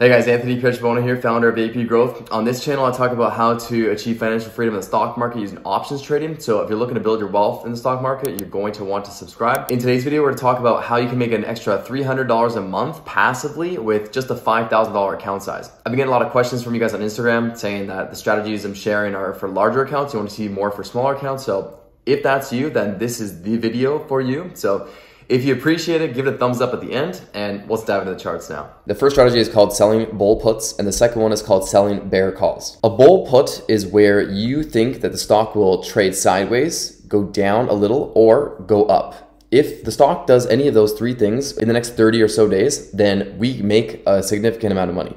Hey guys, Anthony Pietrobono here, founder of AP Growth. On this channel, I talk about how to achieve financial freedom in the stock market using options trading. So if you're looking to build your wealth in the stock market, you're going to want to subscribe. In today's video, we're going to talk about how you can make an extra $300 a month passively with just a $5,000 account size. I've been getting a lot of questions from you guys on Instagram saying that the strategies I'm sharing are for larger accounts. You want to see more for smaller accounts. So if that's you, then this is the video for you. So if you appreciate it, give it a thumbs up at the end, and let's dive into the charts now. The first strategy is called selling bull puts, and the second one is called selling bear calls. A bull put is where you think that the stock will trade sideways, go down a little, or go up. If the stock does any of those three things in the next 30 or so days, then we make a significant amount of money.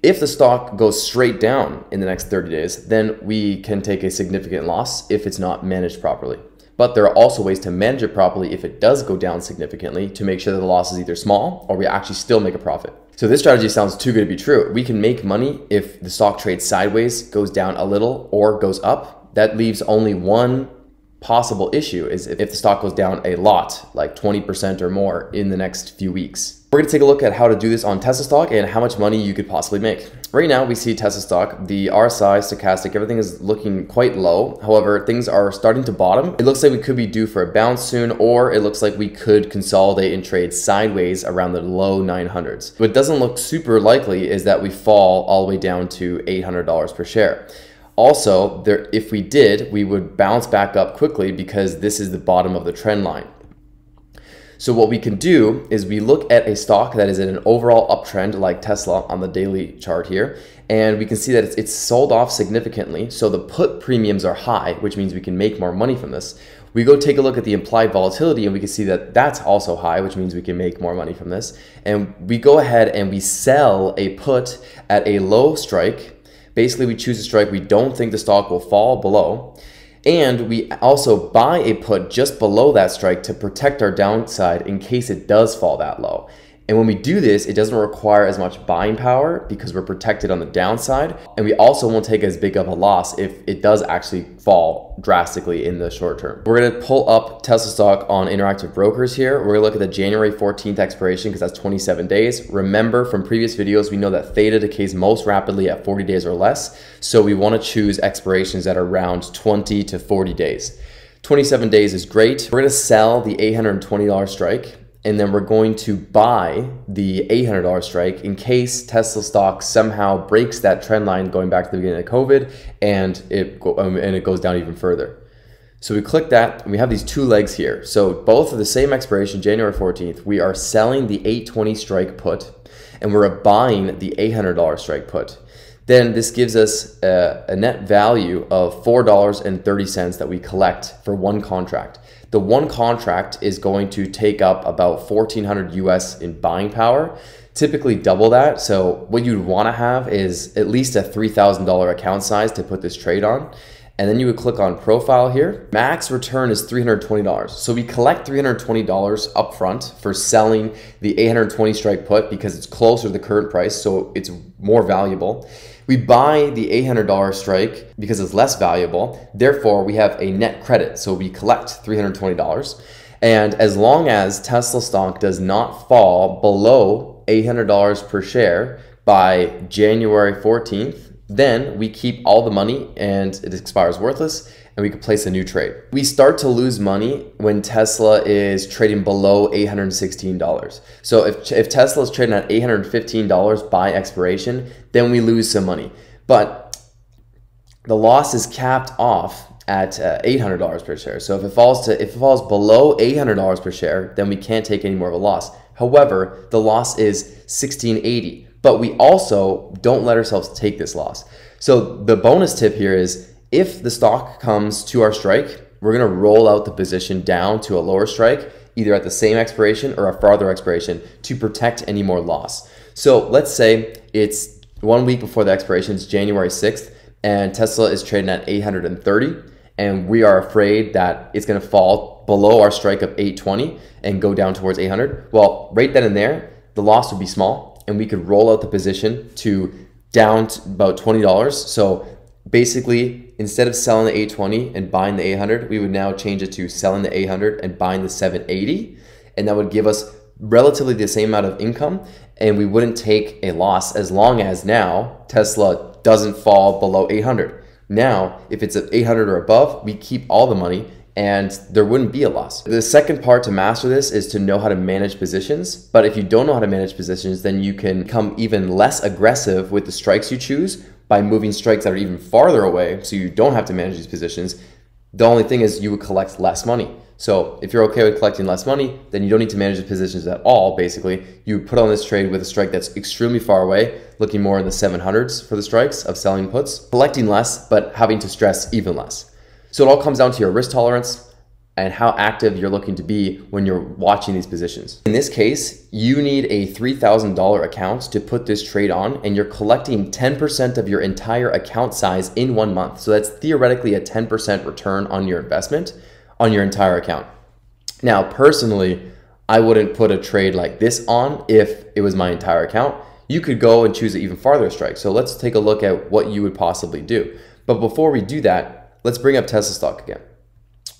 If the stock goes straight down in the next 30 days, then we can take a significant loss if it's not managed properly. But there are also ways to manage it properly if it does go down significantly to make sure that the loss is either small or we actually still make a profit. So this strategy sounds too good to be true. We can make money if the stock trades sideways, goes down a little, or goes up. That leaves only one possible issue, is if the stock goes down a lot, like 20% or more in the next few weeks. We're gonna take a look at how to do this on Tesla stock and how much money you could possibly make. Right now we see Tesla stock, the RSI, stochastic, everything is looking quite low. However, things are starting to bottom. It looks like we could be due for a bounce soon, or it looks like we could consolidate and trade sideways around the low 900s. What doesn't look super likely is that we fall all the way down to $800 per share. Also, if we did, we would bounce back up quickly because this is the bottom of the trend line. So what we can do is we look at a stock that is in an overall uptrend like Tesla on the daily chart here, and we can see that it's sold off significantly. So the put premiums are high, which means we can make more money from this. We go take a look at the implied volatility and we can see that that's also high, which means we can make more money from this. And we go ahead and we sell a put at a low strike. Basically, we choose a strike we don't think the stock will fall below. And we also buy a put just below that strike to protect our downside in case it does fall that low. And when we do this, it doesn't require as much buying power because we're protected on the downside. And we also won't take as big of a loss if it does actually fall drastically in the short term. We're gonna pull up Tesla stock on Interactive Brokers here. We're gonna look at the January 14th expiration because that's 27 days. Remember from previous videos, we know that theta decays most rapidly at 40 days or less. So we wanna choose expirations at around 20 to 40 days. 27 days is great. We're gonna sell the $820 strike, and then we're going to buy the $800 strike in case Tesla stock somehow breaks that trend line going back to the beginning of COVID and it goes down even further. So we click that and we have these two legs here. So both of the same expiration, January 14th, we are selling the $820 strike put and we're buying the $800 strike put. Then this gives us a net value of $4.30 that we collect for one contract. The one contract is going to take up about $1,400 US in buying power, typically double that. So what you'd want to have is at least a $3,000 account size to put this trade on. And then you would click on profile here. Max return is $320. So we collect $320 upfront for selling the $820 strike put because it's closer to the current price, so it's more valuable. We buy the $800 strike because it's less valuable. Therefore, we have a net credit. So we collect $320. And as long as Tesla stock does not fall below $800 per share by January 14th, then we keep all the money and it expires worthless and we can place a new trade. We start to lose money when Tesla is trading below $816. So if Tesla is trading at $815 by expiration, then we lose some money. But the loss is capped off at $800 per share. So if it falls below $800 per share, then we can't take any more of a loss. However, the loss is $1,680. But we also don't let ourselves take this loss. So the bonus tip here is if the stock comes to our strike, we're gonna roll out the position down to a lower strike, either at the same expiration or a farther expiration to protect any more loss. So let's say it's 1 week before the expiration, it's January 6th, and Tesla is trading at 830, and we are afraid that it's gonna fall below our strike of 820 and go down towards 800. Well, right then and there, the loss would be small, and we could roll out the position to down to about $20. So basically, instead of selling the 820 and buying the 800, we would now change it to selling the 800 and buying the 780. And that would give us relatively the same amount of income and we wouldn't take a loss as long as now Tesla doesn't fall below 800. Now, if it's at 800 or above, we keep all the money and there wouldn't be a loss. The second part to master this is to know how to manage positions. But if you don't know how to manage positions, then you can become even less aggressive with the strikes you choose by moving strikes that are even farther away, so you don't have to manage these positions. The only thing is you would collect less money. So if you're okay with collecting less money, then you don't need to manage the positions at all, basically. You put on this trade with a strike that's extremely far away, looking more in the 700s for the strikes of selling puts, collecting less, but having to stress even less. So it all comes down to your risk tolerance and how active you're looking to be when you're watching these positions. In this case, you need a $3,000 account to put this trade on, and you're collecting 10% of your entire account size in 1 month. So that's theoretically a 10% return on your investment on your entire account. Now, personally, I wouldn't put a trade like this on if it was my entire account. You could go and choose an even farther strike. So let's take a look at what you would possibly do. But before we do that, let's bring up Tesla stock again.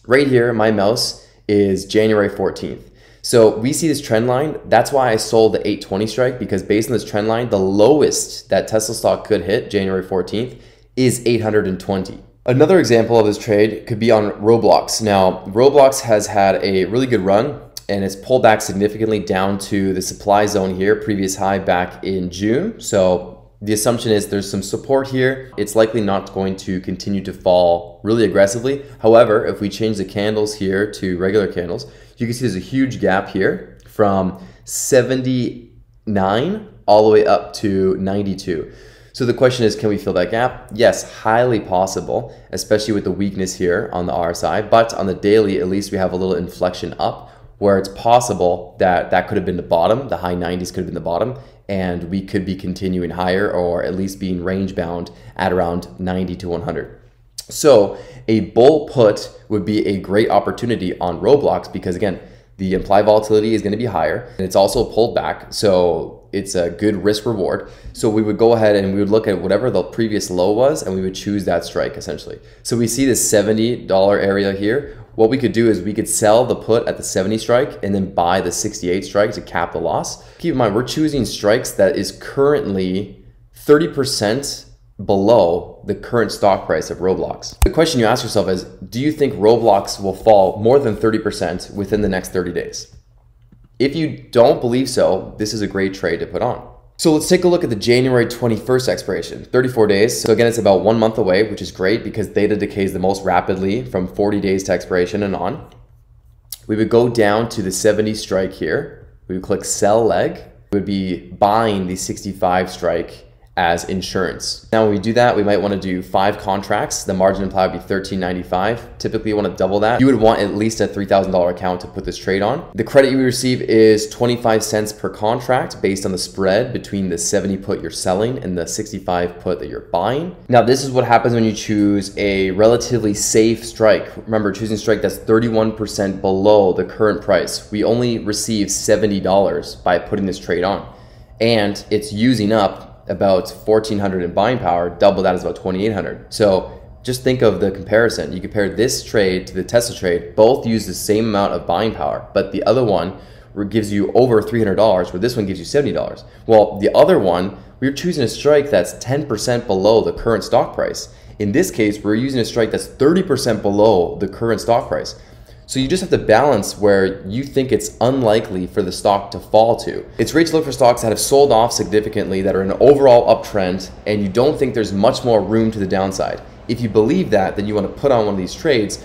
Right here, my mouse is January 14th. So we see this trend line. That's why I sold the 820 strike, because based on this trend line, the lowest that Tesla stock could hit January 14th is 820. Another example of this trade could be on Roblox. Now, Roblox has had a really good run and it's pulled back significantly down to the supply zone here, previous high back in June. So the assumption is there's some support here. It's likely not going to continue to fall really aggressively. However, if we change the candles here to regular candles, you can see there's a huge gap here from 79 all the way up to 92. So the question is, can we fill that gap? Yes, highly possible, especially with the weakness here on the RSI, but on the daily, at least we have a little inflection up where it's possible that that could have been the bottom, the high 90s could have been the bottom, and we could be continuing higher or at least being range bound at around 90 to 100. So a bull put would be a great opportunity on Roblox because again, the implied volatility is going to be higher and it's also pulled back. So it's a good risk reward. So we would go ahead and we would look at whatever the previous low was and we would choose that strike essentially. So we see this $70 area here. What we could do is we could sell the put at the 70 strike and then buy the 68 strike to cap the loss. Keep in mind, we're choosing strikes that is currently 30% below the current stock price of Roblox. The question you ask yourself is, do you think Roblox will fall more than 30% within the next 30 days? If you don't believe so, this is a great trade to put on. So let's take a look at the January 21st expiration, 34 days. So again, it's about 1 month away, which is great because data decays the most rapidly from 40 days to expiration and on. We would go down to the 70 strike here. We would click sell leg. We would be buying the 65 strike as insurance. Now when we do that, we might want to do 5 contracts. The margin implied would be $13.95. Typically you want to double that. You would want at least a $3,000 account to put this trade on. The credit you would receive is 25 cents per contract based on the spread between the 70 put you're selling and the 65 put that you're buying. Now this is what happens when you choose a relatively safe strike. Remember, choosing a strike that's 31% below the current price. We only receive $70 by putting this trade on, and it's using up about 1,400 in buying power. Double that is about 2,800. So just think of the comparison. You compare this trade to the Tesla trade, both use the same amount of buying power, but the other one gives you over $300 where this one gives you $70. Well, the other one, we're choosing a strike that's 10% below the current stock price. In this case, we're using a strike that's 30% below the current stock price. So you just have to balance where you think it's unlikely for the stock to fall to. It's great to look for stocks that have sold off significantly, that are in an overall uptrend, and you don't think there's much more room to the downside. If you believe that, then you want to put on one of these trades,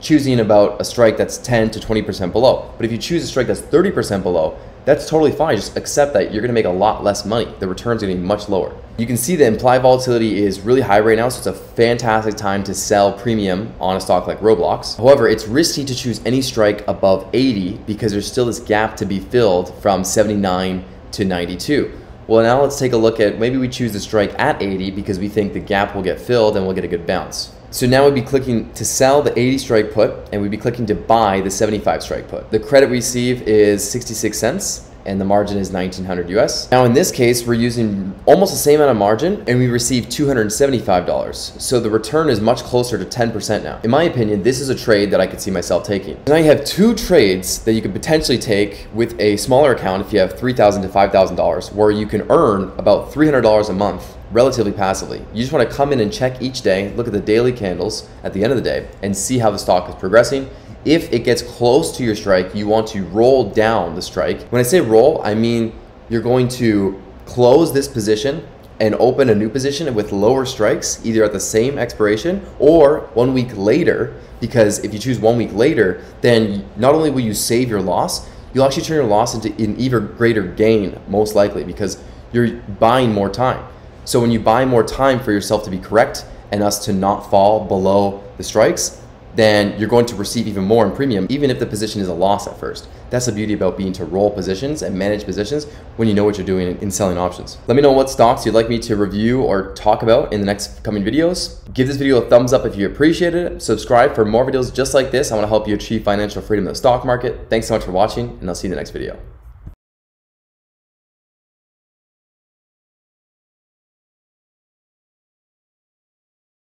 choosing about a strike that's 10 to 20% below. But if you choose a strike that's 30% below, that's totally fine. Just accept that you're going to make a lot less money. The return's going to be much lower. You can see the implied volatility is really high right now, so it's a fantastic time to sell premium on a stock like Roblox. However, it's risky to choose any strike above 80 because there's still this gap to be filled from 79 to 92. Well, now let's take a look at, maybe we choose the strike at 80 because we think the gap will get filled and we'll get a good bounce. So now we'd be clicking to sell the 80 strike put, and we'd be clicking to buy the 75 strike put. The credit we receive is 66 cents. and the margin is 1900 US. Now in this case, we're using almost the same amount of margin and we received $275. So the return is much closer to 10% now. In my opinion, this is a trade that I could see myself taking. So now you have two trades that you could potentially take with a smaller account if you have $3,000 to $5,000, where you can earn about $300 a month relatively passively. You just want to come in and check each day, look at the daily candles at the end of the day and see how the stock is progressing. If it gets close to your strike, you want to roll down the strike. When I say roll, I mean you're going to close this position and open a new position with lower strikes, either at the same expiration or 1 week later, because if you choose 1 week later, then not only will you save your loss, you'll actually turn your loss into an even greater gain, most likely, because you're buying more time. So when you buy more time for yourself to be correct and us to not fall below the strikes, then you're going to receive even more in premium, even if the position is a loss at first. That's the beauty about being to roll positions and manage positions when you know what you're doing in selling options. Let me know what stocks you'd like me to review or talk about in the next coming videos. Give this video a thumbs up if you appreciated it. Subscribe for more videos just like this. I want to help you achieve financial freedom in the stock market. Thanks so much for watching, and I'll see you in the next video.